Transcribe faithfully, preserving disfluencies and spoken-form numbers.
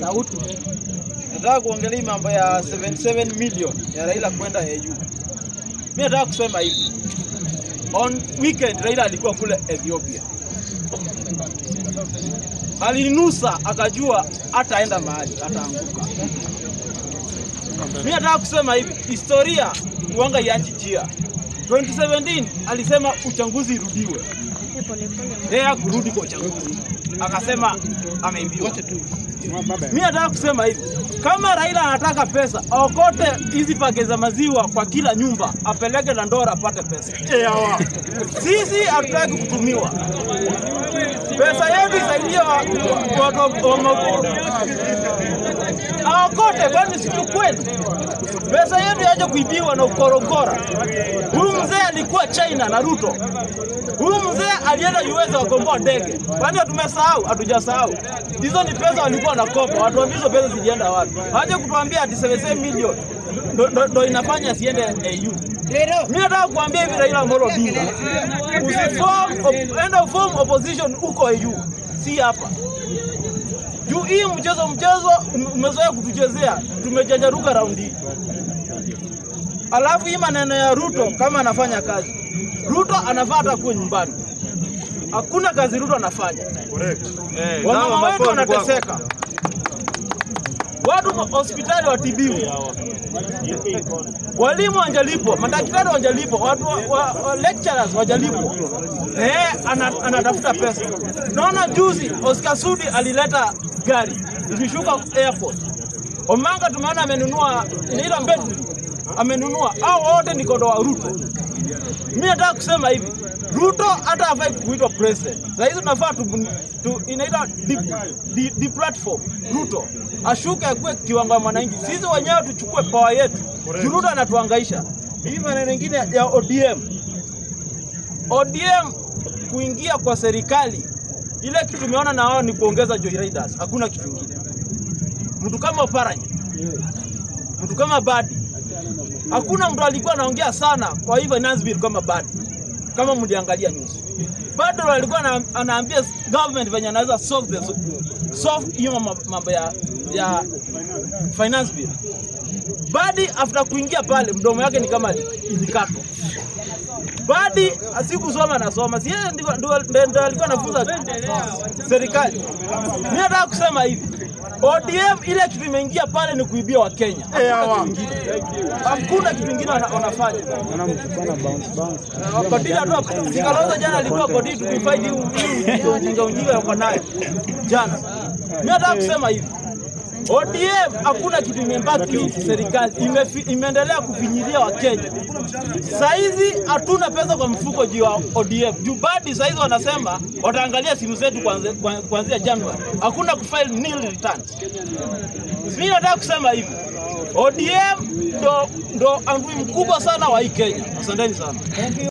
Sauti. Nataka kuongelea mambo ya seventy-seven million ya Raila kwenda E U. Mimi nataka kusema hivi. On weekend Raila alikuwa kule Ethiopia. Alinusa akajua ataenda mahali ataanguka. Mimi nataka kusema hivi, historia uanga yanjijia. twenty seventeen alisema uchaguzi irudiwe. Ndio kurudi kwa uchaguzi. Akasema ameimbiwa. Mimi nataka kusema hivi, kama Raila anataka pesa, aokote hizi pake za maziwa kwa kila nyumba, apeleke Dandora apate pesa. Sisi hatutaki kutumiwa. Pesa yetu isaidia kwa kwa. Aokote kwani si kweli. Pesa yetu haja kuibiwa na ukorokora. Huyu mzee alikuwa China na Ruto. Huyu mzee alienda U S akomboa ndege. Kwani tumesahau? Hatujasahau. Hizo ni pesa walikuwa nakopa. Watu wambizo pesa zijienda wapi? Haja kutuambia ati seventy-seven million ndio inafanya siende E U. Mimi nataka kuambia hivi Raila Amolo Odinga. Usiform enda form opposition uko E U. Si hapa. Juu hii mchezo mchezo umezoea kutuchezea, tumejanjaruka raundi. Alafu hii maneno ya Ruto kama anafanya kazi. Ruto anafuata kwa nyumbani. Hakuna kazi Ruto anafanya. Correct. Eh, wao watu wanateseka. Watu hospitali watibiwi. Walimu wanjalipwa, madaktari wanjalipwa, watu wa, wa, lecturers wanjalipwa. Eh anatafuta pesa. Naona juzi Oscar Sudi alileta gari ikishuka airport. Omanga tumeona amenunua ile mbeti. Amenunua au wote ni kondo wa Ruto. Mimi nataka kusema hivi, Ruto hata hafai kuitwa president. Sasa hizo tunafaa tu, tu inaitwa the the platform Ruto. Ashuke akue kiwango mwananchi. Sisi wenyewe tuchukue power yetu. Ruto anatuhangaisha. Hii maneno mengine ya O D M. O D M kuingia kwa serikali. Ile kitu tumeona na wao ni kuongeza Joy Riders. Hakuna kitu kingine. Mtu kama Oparanya. Mtu kama Badi. Hakuna mtu alikuwa anaongea sana kwa hivyo Nazbil kama Badi. Kama mliangalia news. Bado alikuwa anaambia government venye anaweza solve the solve hiyo mambo ya ya finance bill. Badi after kuingia pale mdomo yake ni kama ilikatwa. Badi asikusoma anasoma. Si yeye ndio alikuwa anafunza serikali. Mimi nataka kusema hivi. O D M ile kitu imeingia pale ni kuibia wa Kenya. Hakuna kitu kingine wanafanya. Wanamtukana bounce bounce. Wakadila tu sikaloza jana alikuwa kodi tu kufight hii ujinga ujinga yuko naye. Jana. Mimi nataka kusema hivi. O D M hakuna kitu imebaki serikali imeendelea kufinyilia wa Kenya. Saizi hatuna pesa kwa mfuko juu ya O D M. Jubadi saizi wanasema wataangalia simu zetu kuanzia January. Hakuna kufile nil returns. Mimi nataka kusema hivi. O D M ndo ndo angui mkubwa sana wa hii Kenya. Asanteni sana.